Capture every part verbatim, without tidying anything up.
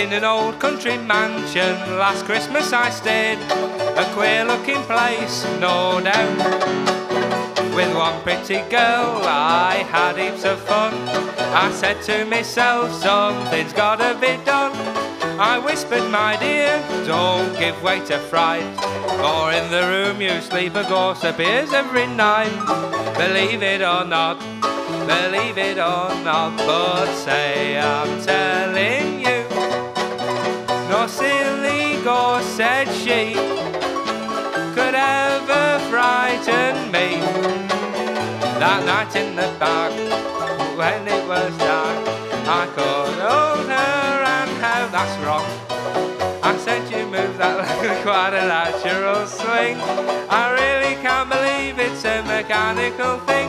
in an old country mansion. Last Christmas I stayed, a queer looking place, no doubt. With one pretty girl I had heaps of fun. I said to myself, something's gotta be done. I whispered, my dear, don't give way to fright, for in the room you sleep a ghost appears every night. Believe it or not, believe it or not, but say I'm telling you. No silly ghost, said she, could ever frighten me. That night in the park, when it was dark, I called her and how that's wrong. I said you moved that like quite a natural swing. I really can't believe it's a mechanical thing.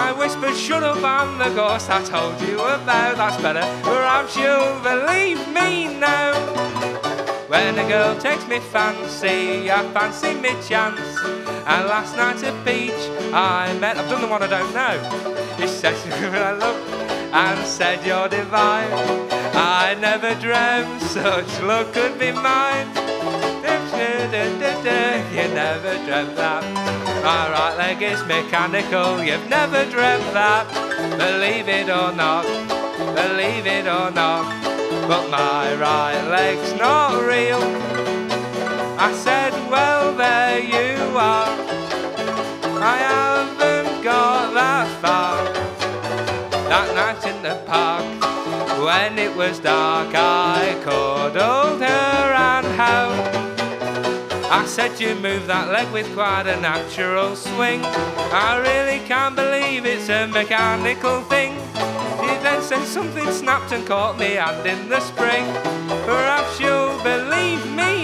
I whispered, shut up, I'm the ghost I told you about. That's better, perhaps you'll believe me now. When a girl takes me fancy, I fancy me chance. And last night at beach, I met, I've done the one I don't know. You said to me I looked and said you're divine. I never dreamt such luck could be mine. You never dreamt that. My right leg is mechanical, you've never dreamt that. Believe it or not, believe it or not, but my right leg's not real. I said, well, there you are, I haven't got that far. That night in the park, when it was dark, I cuddled her and howled. I said you move that leg with quite a natural swing. I really can't believe it's a mechanical thing. You then said something snapped and caught me hand in the spring. Perhaps you'll believe me.